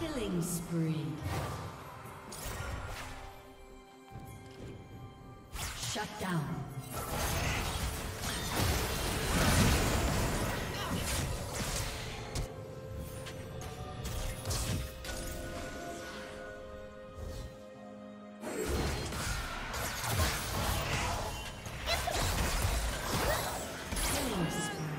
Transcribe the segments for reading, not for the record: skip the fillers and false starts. Killing spree. Shut down. Killing spree.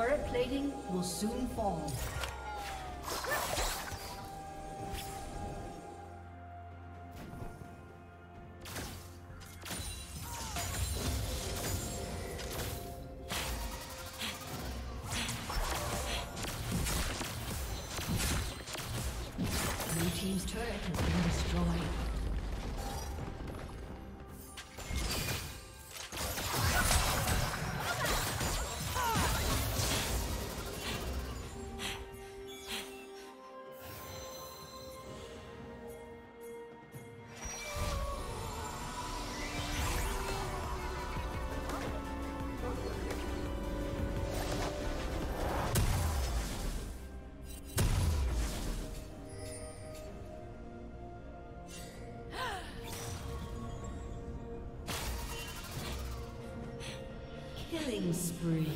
turret plating will soon fall. Killing spree.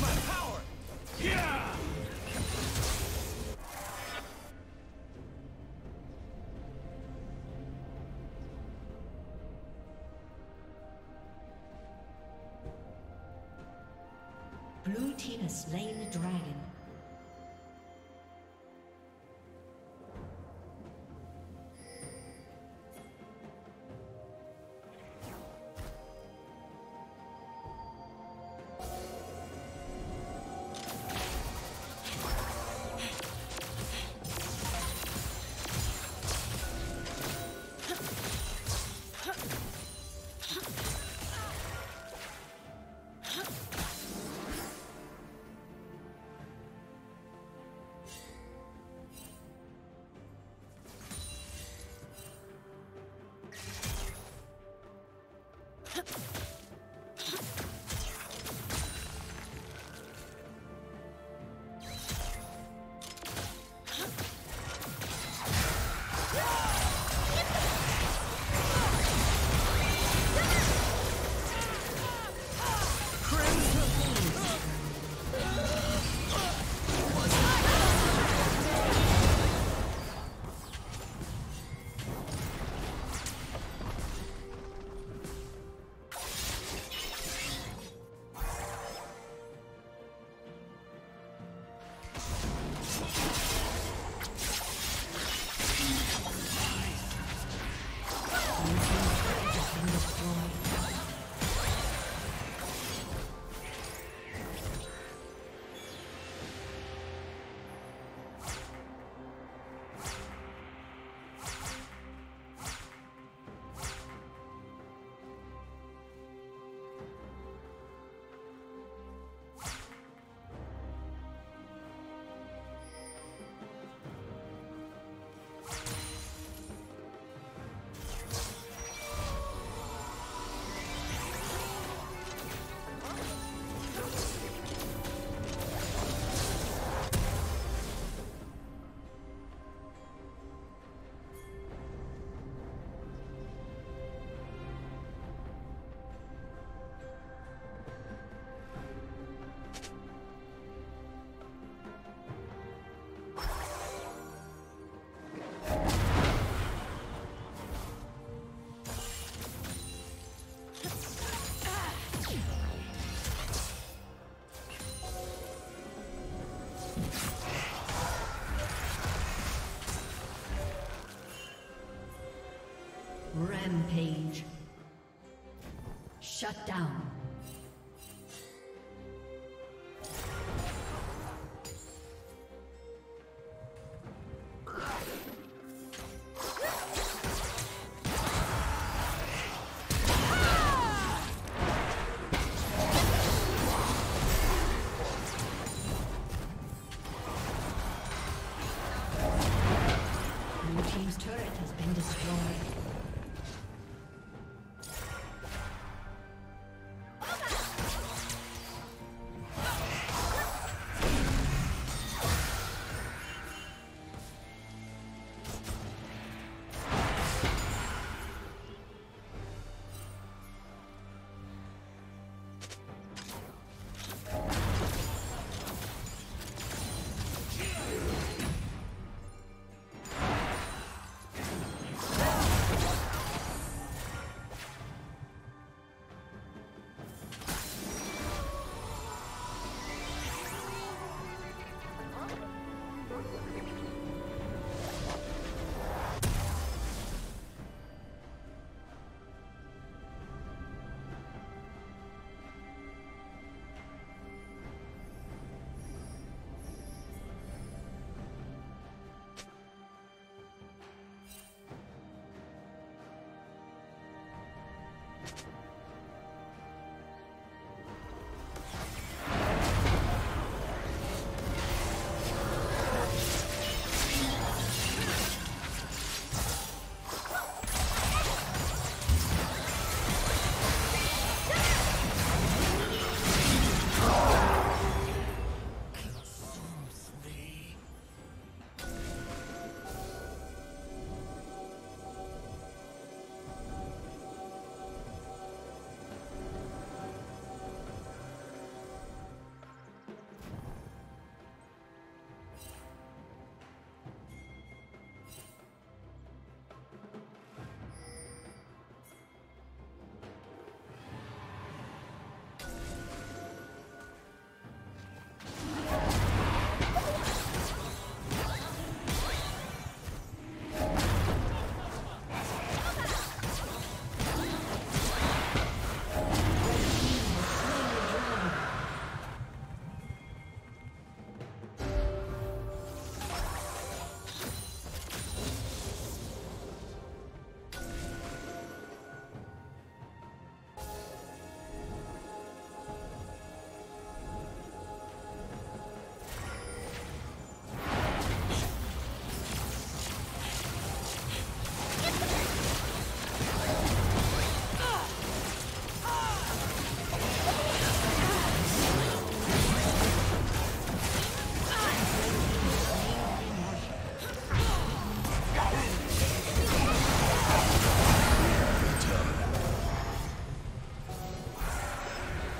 My power! Yeah! Blue team has slain the dragon. Rampage. Shut down. been destroyed.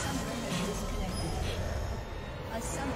summoner has disconnected.